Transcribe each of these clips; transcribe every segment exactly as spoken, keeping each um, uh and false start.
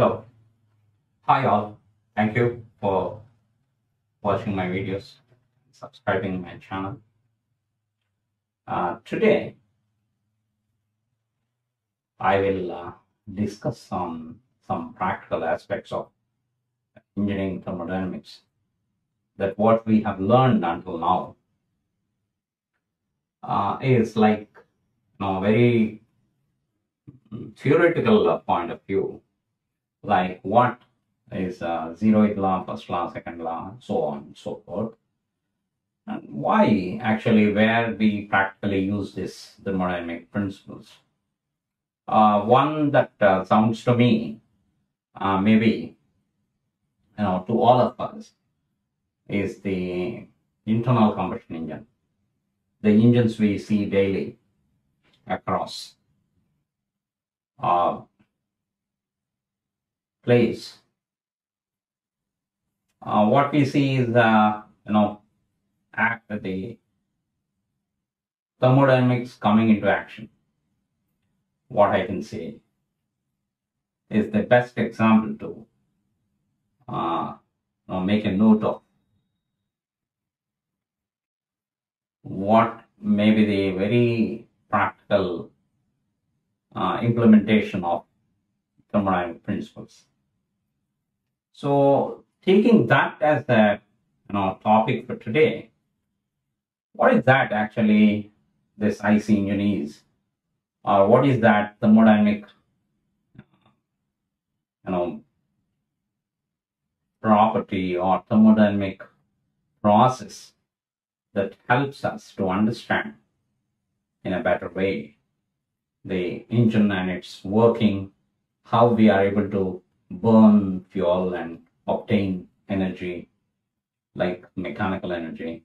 Hello. Hi all. Thank you for watching my videos and subscribing my channel. Uh, today, I will uh, discuss on some practical aspects of engineering thermodynamics, that what we have learned until now uh, is like, you know, very theoretical point of view, like what is uh, zeroth law, first law, second law, so on and so forth. And why actually where we practically use this thermodynamic principles. Uh, one that uh, sounds to me, uh, maybe, you know, to all of us, is the internal combustion engine, the engines we see daily across our place. Uh, what we see is the, you know, act of the thermodynamics coming into action. What I can say is the best example to uh, you know, make a note of what may be the very practical uh, implementation of thermodynamic principles. So taking that as the, you know, topic for today, what is that actually this I C engine is? Or uh, what is that thermodynamic, you know, property or thermodynamic process that helps us to understand in a better way the engine and its working, how we are able to burn fuel and obtain energy, like mechanical energy.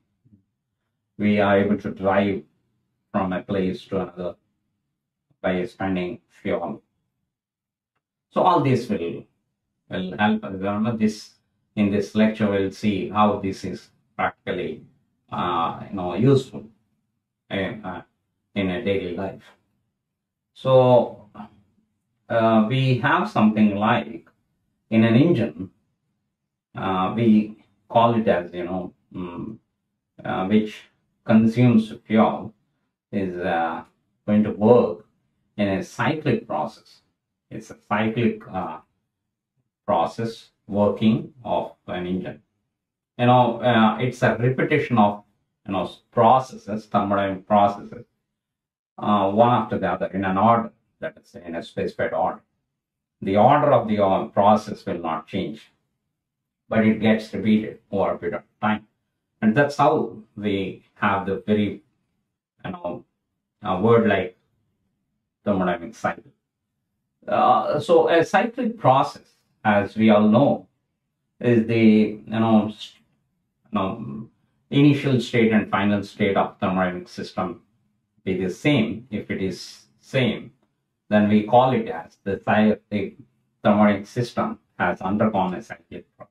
We are able to drive from a place to another by expanding fuel. So all this will, will help us. This, in this lecture, we'll see how this is practically uh, you know, useful in, uh, in a daily life. So uh, we have something like in an engine, uh, we call it as, you know, um, uh, which consumes fuel is uh, going to work in a cyclic process. It's a cyclic uh, process working of an engine. You know, uh, it's a repetition of, you know, processes, thermodynamic processes, uh, one after the other in an order, that is, in a specified order. The order of the uh, process will not change, but it gets repeated over a period of time. And that's how we have the very, you know, uh, word like thermodynamic cycle. Uh, so a cyclic process, as we all know, is the, you know, you know, initial state and final state of thermodynamic system be the same. If it is same, then we call it as the, the thermodynamic system has undergone a cyclic process.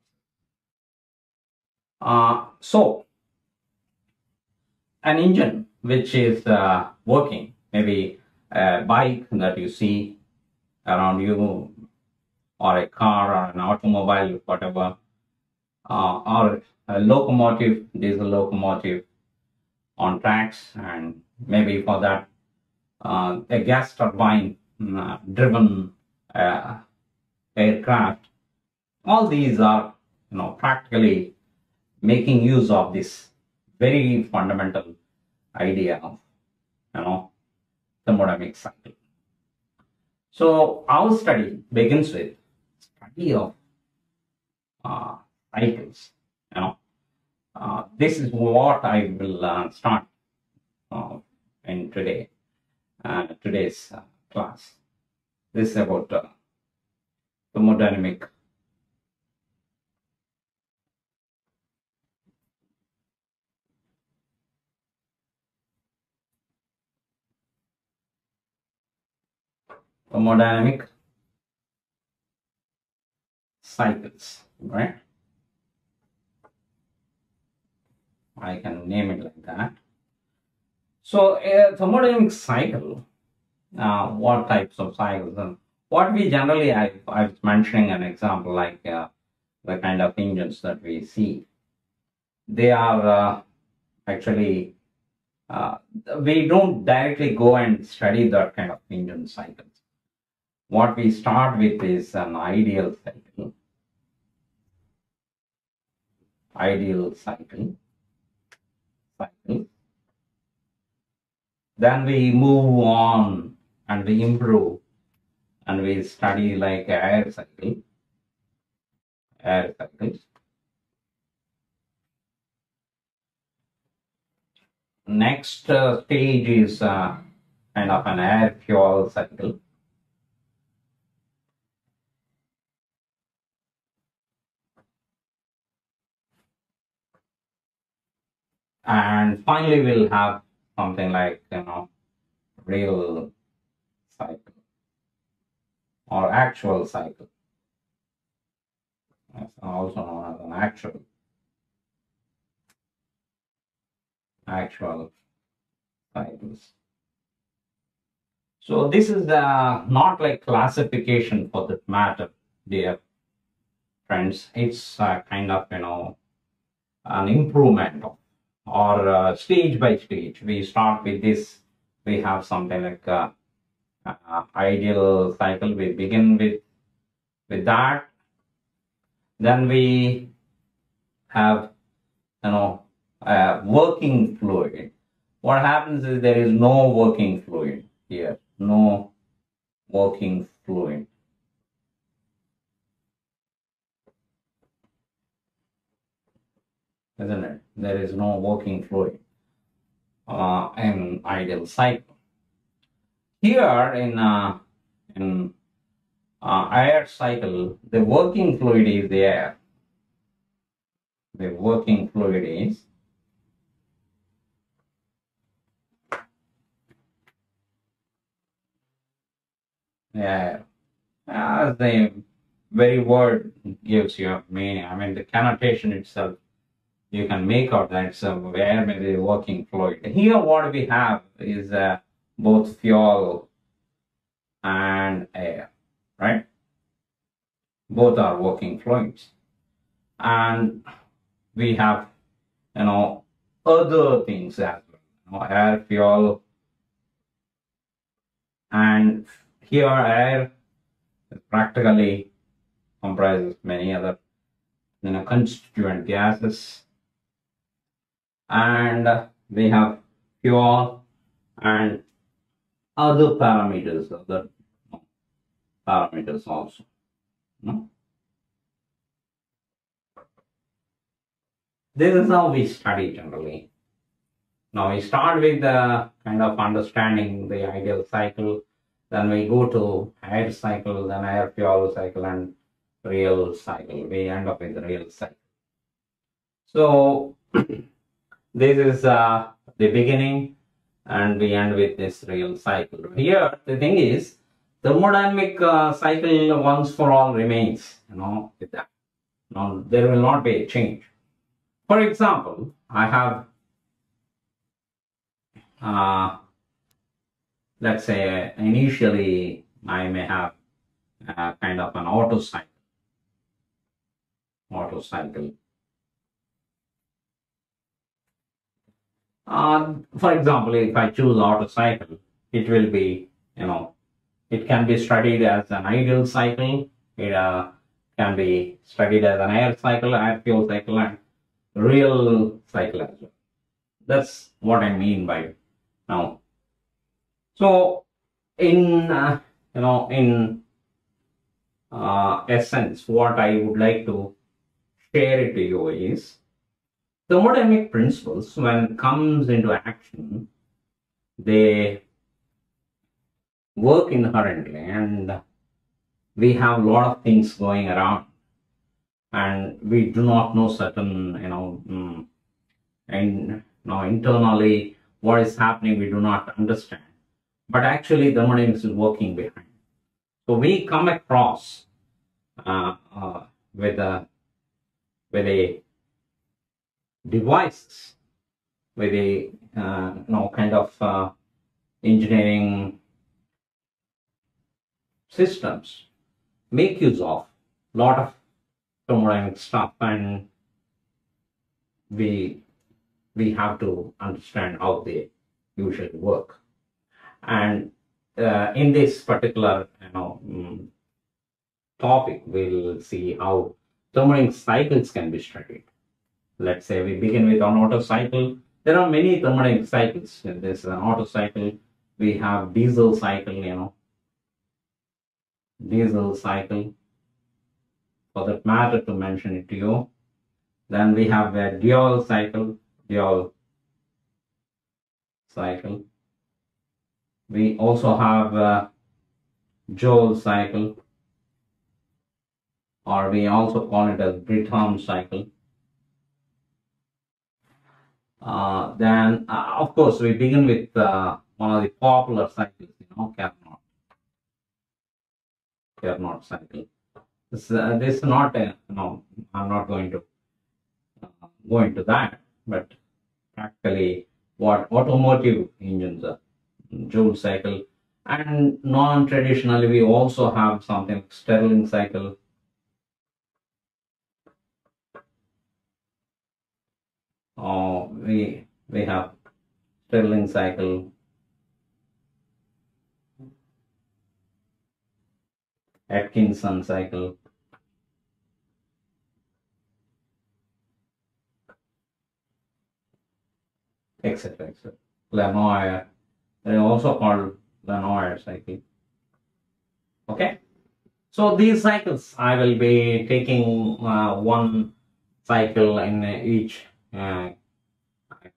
Uh, so an engine which is uh, working, maybe a bike that you see around you, or a car, or an automobile, whatever, uh, or a locomotive, diesel locomotive on tracks, and maybe for that uh, a gas turbine uh, driven uh, aircraft. All these are, you know, practically making use of this very fundamental idea of, you know, thermodynamic cycle. So our study begins with study of uh, cycles. You know, uh, this is what I will uh, start uh, in today uh, today's uh, class. This is about uh, thermodynamic thermodynamic cycles, right? I can name it like that. So a thermodynamic cycle, uh, what types of cycles and what we generally, I, I was mentioning an example like uh, the kind of engines that we see. They are uh, actually, uh, we don't directly go and study that kind of engine cycles. What we start with is an ideal cycle. Ideal cycle. Cycle. Then we move on and we improve and we study like air cycle. Air cycle. Next uh, stage is uh, kind of an air fuel cycle. And finally, we'll have something like, you know, real cycle or actual cycle. That's also known as an actual. Actual cycles. So this is uh, not like classification for that matter, dear friends. It's uh, kind of, you know, an improvement of, or uh, stage by stage. We start with this. We have something like uh, uh, ideal cycle. We begin with with that. Then we have, you know, uh, working fluid. What happens is there is no working fluid here. No working fluid. Isn't it? There is no working fluid uh, in ideal cycle. Here in uh, in uh, air cycle, the working fluid is the air. The working fluid is the air. As the very word gives you meaning, I mean the connotation itself. You can make out that somewhere maybe working fluid. Here what we have is uh, both fuel and air, right? Both are working fluids. And we have, you know, other things as well. You know, air, fuel, and here air practically comprises many other, you know, constituent gases. And we have fuel and other parameters, other parameters also. No? This is how we study generally. Now we start with the kind of understanding the ideal cycle, then we go to air cycle, then air fuel cycle and real cycle. We end up with the real cycle. So this is uh, the beginning and we end with this real cycle. Here the thing is thermodynamic uh, cycle once for all remains, you know, with that. Now there will not be a change. For example, I have uh, let's say initially I may have uh, kind of an Otto cycle. Otto cycle. Uh, for example, if I choose Otto cycle, it will be, you know, it can be studied as an ideal cycle, it uh, can be studied as an air cycle, air fuel cycle, and real cycle as well. That's what I mean by it now. So, in, uh, you know, in uh, essence, what I would like to share it to you is thermodynamic principles, when it comes into action, they work inherently, and we have a lot of things going around, and we do not know certain, you know, and you now internally what is happening, we do not understand. But actually, thermodynamics is working behind. So we come across uh, uh, with a with a devices with a uh, you know, kind of uh, engineering systems make use of a lot of thermodynamic stuff, and we we have to understand how they usually work. And uh, in this particular you know um, topic, we'll see how thermodynamic cycles can be studied. Let's say we begin with an Otto cycle. There are many thermodynamic cycles. There's an Otto cycle. We have diesel cycle. You know, diesel cycle. For that matter, to mention it to you. Then we have a Joule cycle. Joule cycle. We also have a Joule cycle, or we also call it as Brayton cycle. Uh, then, uh, of course, we begin with uh, one of the popular cycles, you know, Carnot. Carnot cycle. This, uh, this is not a, no, I'm not going to uh, go into that, but practically what automotive engines are, Joule cycle, and non-traditionally we also have something like Stirling cycle. Oh, we we have Stirling cycle, Atkinson cycle, et cetera, et cetera. Lenoir, they are also called Lenoir cycle. Okay, so these cycles I will be taking uh, one cycle in each Uh,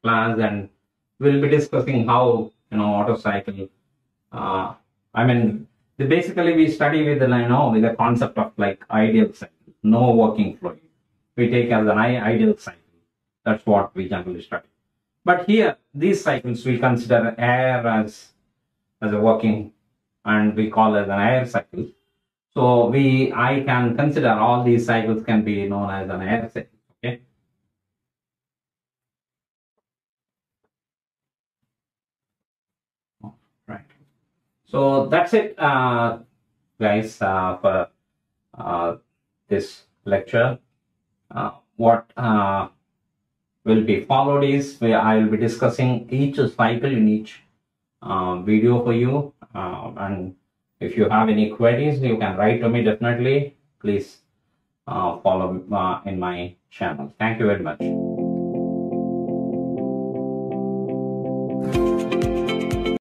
class, and we'll be discussing how you know Otto cycle. Uh, I mean, the, basically we study with the you know with the concept of like ideal cycle, no working fluid. We take as an ideal cycle. That's what we generally study. But here, these cycles we consider air as as a working, and we call it an air cycle. So we I can consider all these cycles can be known as an air cycle. Okay. So that's it, uh, guys, uh, for uh, this lecture. Uh, what uh, will be followed is where I will be discussing each cycle in each uh, video for you. Uh, and if you have any queries, you can write to me definitely. Please uh, follow uh, in my channel. Thank you very much.